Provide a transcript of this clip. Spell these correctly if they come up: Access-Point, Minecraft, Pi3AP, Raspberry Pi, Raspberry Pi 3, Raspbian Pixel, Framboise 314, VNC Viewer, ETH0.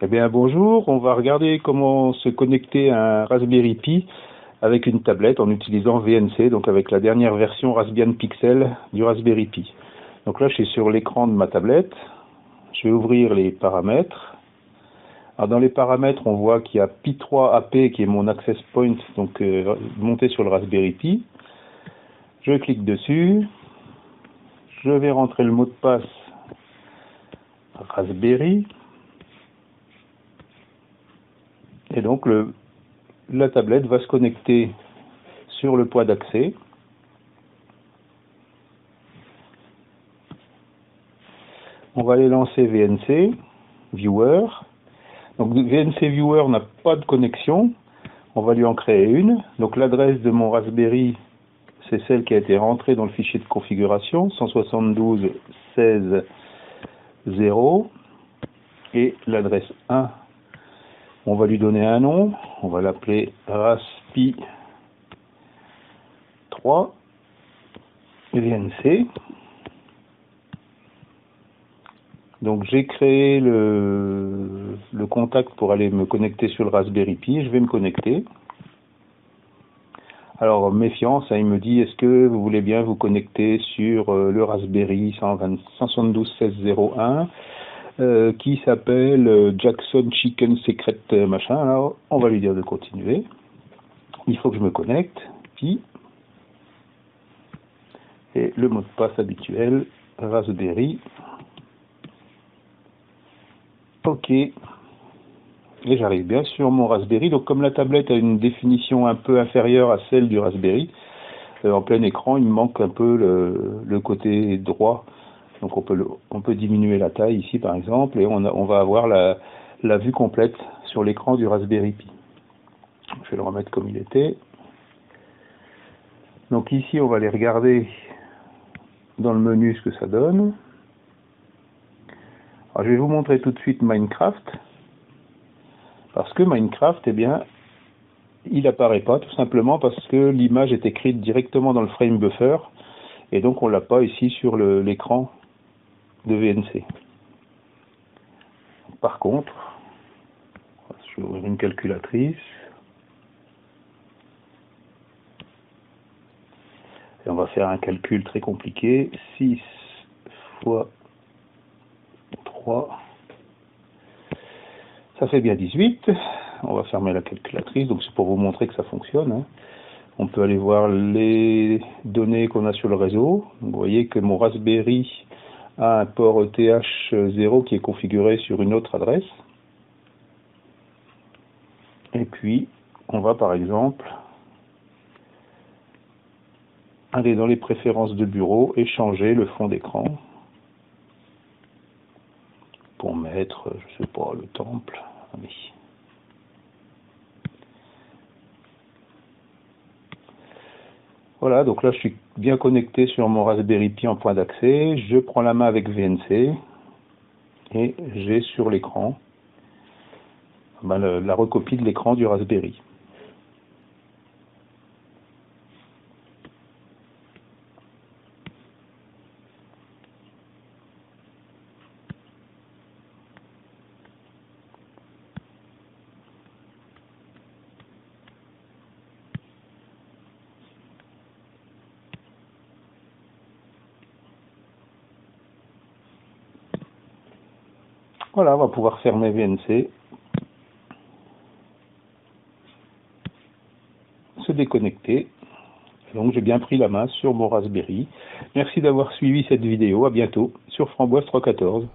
Eh bien bonjour, on va regarder comment se connecter à un Raspberry Pi avec une tablette en utilisant VNC, donc avec la dernière version Raspbian Pixel du Raspberry Pi. Donc là je suis sur l'écran de ma tablette, je vais ouvrir les paramètres. Alors dans les paramètres on voit qu'il y a Pi3AP qui est mon access point, donc monté sur le Raspberry Pi. Je clique dessus, je vais rentrer le mot de passe Raspberry. Et donc la tablette va se connecter sur le point d'accès. On va aller lancer VNC Viewer. Donc VNC Viewer n'a pas de connexion. On va lui en créer une. Donc l'adresse de mon Raspberry, c'est celle qui a été rentrée dans le fichier de configuration, 172.16.0. Et l'adresse 1. On va lui donner un nom, on va l'appeler Raspi 3 VNC. Donc j'ai créé le contact pour aller me connecter sur le Raspberry Pi, je vais me connecter. Alors méfiance, hein, il me dit est-ce que vous voulez bien vous connecter sur le Raspberry 172.16.01 qui s'appelle Jackson Chicken Secret machin. Alors on va lui dire de continuer. Il faut que je me connecte. Puis et le mot de passe habituel Raspberry. Ok. Et j'arrive bien sur mon Raspberry. Donc comme la tablette a une définition un peu inférieure à celle du Raspberry, en plein écran il me manque un peu le côté droit. Donc on peut diminuer la taille ici par exemple et on va avoir la vue complète sur l'écran du Raspberry Pi. Je vais le remettre comme il était. Donc ici on va aller regarder dans le menu ce que ça donne. Alors je vais vous montrer tout de suite Minecraft. Parce que Minecraft, eh bien, il n'apparaît pas tout simplement parce que l'image est écrite directement dans le frame buffer et donc on ne l'a pas ici sur l'écran de VNC. Par contre, je vais ouvrir une calculatrice et on va faire un calcul très compliqué. 6 fois 3, ça fait bien 18. On va fermer la calculatrice, donc c'est pour vous montrer que ça fonctionne, hein. On peut aller voir les données qu'on a sur le réseau. Vous voyez que mon Raspberry a un port ETH0 qui est configuré sur une autre adresse. Et puis, on va par exemple aller dans les préférences de bureau et changer le fond d'écran pour mettre, je ne sais pas, le temple. Oui. Voilà, donc là je suis bien connecté sur mon Raspberry Pi en point d'accès, je prends la main avec VNC et j'ai sur l'écran la recopie de l'écran du Raspberry. Voilà, on va pouvoir fermer VNC, se déconnecter. Donc j'ai bien pris la main sur mon Raspberry. Merci d'avoir suivi cette vidéo, à bientôt sur Framboise 314.